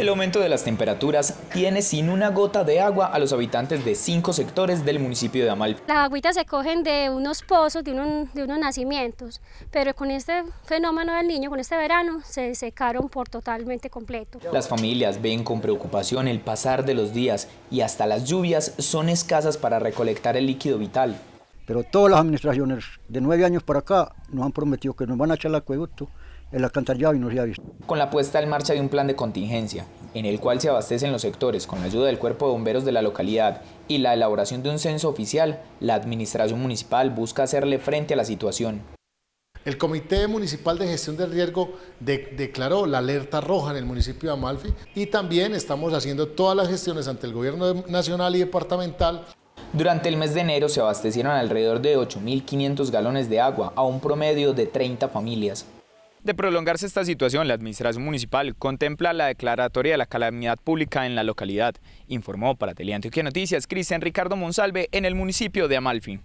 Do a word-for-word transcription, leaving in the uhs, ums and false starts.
El aumento de las temperaturas tiene sin una gota de agua a los habitantes de cinco sectores del municipio de Amalfi. Las agüitas se cogen de unos pozos, de, un, de unos nacimientos, pero con este fenómeno del niño, con este verano, se secaron por totalmente completo. Las familias ven con preocupación el pasar de los días y hasta las lluvias son escasas para recolectar el líquido vital. Pero todas las administraciones de nueve años para acá nos han prometido que nos van a echar el acueducto, el alcantarillado, y no se ha visto. Con la puesta en marcha de un plan de contingencia, en el cual se abastecen los sectores con la ayuda del Cuerpo de Bomberos de la localidad y la elaboración de un censo oficial, la administración municipal busca hacerle frente a la situación. El Comité Municipal de Gestión del Riesgo de, declaró la alerta roja en el municipio de Amalfi, y también estamos haciendo todas las gestiones ante el Gobierno Nacional y Departamental. Durante el mes de enero se abastecieron alrededor de ocho mil quinientos galones de agua a un promedio de treinta familias. De prolongarse esta situación, la administración municipal contempla la declaratoria de la calamidad pública en la localidad, informó para Teleantioquia Noticias Cristian Ricardo Monsalve en el municipio de Amalfi.